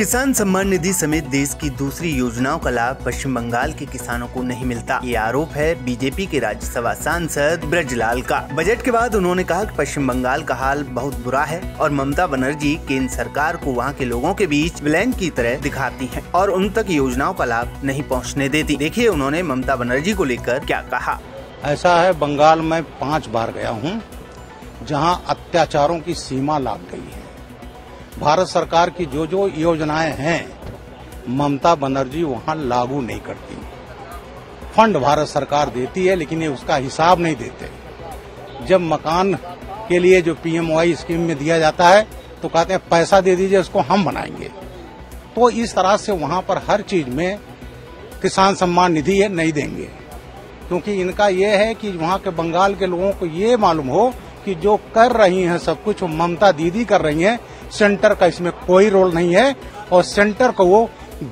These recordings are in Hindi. किसान सम्मान निधि समेत देश की दूसरी योजनाओं का लाभ पश्चिम बंगाल के किसानों को नहीं मिलता, ये आरोप है बीजेपी के राज्यसभा सांसद ब्रजलाल का। बजट के बाद उन्होंने कहा कि पश्चिम बंगाल का हाल बहुत बुरा है और ममता बनर्जी केंद्र सरकार को वहां के लोगों के बीच विलेन की तरह दिखाती है और उन तक योजनाओं का लाभ नहीं पहुँचने देती। देखिए उन्होंने ममता बनर्जी को लेकर क्या कहा। ऐसा है, बंगाल में 5 बार गया हूँ, जहाँ अत्याचारों की सीमा लाग गई है। भारत सरकार की जो जो योजनाएं हैं, ममता बनर्जी वहां लागू नहीं करती। फंड भारत सरकार देती है लेकिन ये उसका हिसाब नहीं देते। जब मकान के लिए जो पीएमवाई स्कीम में दिया जाता है तो कहते हैं पैसा दे दीजिए, उसको हम बनाएंगे। तो इस तरह से वहां पर हर चीज में किसान सम्मान निधि ये नहीं देंगे, क्योंकि इनका ये है कि वहां के बंगाल के लोगों को ये मालूम हो कि जो कर रही हैं सब कुछ वो ममता दीदी कर रही हैं, सेंटर का इसमें कोई रोल नहीं है और सेंटर को वो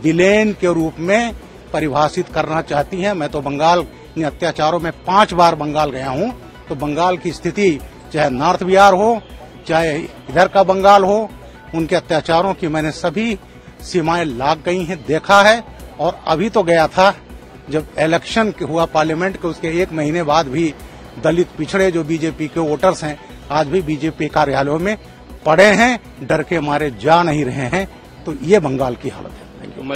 विलेन के रूप में परिभाषित करना चाहती हैं। मैं तो बंगाल के अत्याचारों में 5 बार बंगाल गया हूं, तो बंगाल की स्थिति चाहे नॉर्थ बिहार हो चाहे इधर का बंगाल हो, उनके अत्याचारों की मैंने सभी सीमाएं लाग गई हैं, देखा है। और अभी तो गया था जब इलेक्शन हुआ पार्लियामेंट के, उसके 1 महीने बाद भी दलित पिछड़े जो बीजेपी के वोटर्स हैं आज भी बीजेपी कार्यालयों में पड़े हैं, डर के मारे जा नहीं रहे हैं। तो ये बंगाल की हालत है। Thank you.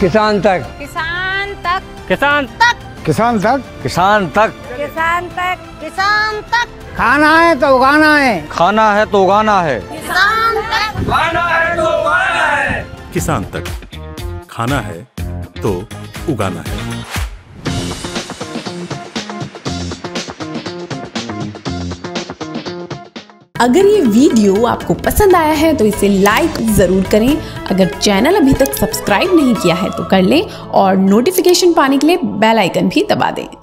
किसान तक, किसान तक, किसान तक, किसान तक, किसान तक, किसान तक, किसान तक, खाना है तो उगाना है, खाना है तो उगाना है, किसान तक, खाना है तो उगाना है, किसान तक, खाना है तो उगाना है। अगर ये वीडियो आपको पसंद आया है तो इसे लाइक जरूर करें। अगर चैनल अभी तक सब्सक्राइब नहीं किया है तो कर लें और नोटिफिकेशन पाने के लिए बेल आइकन भी दबा दें।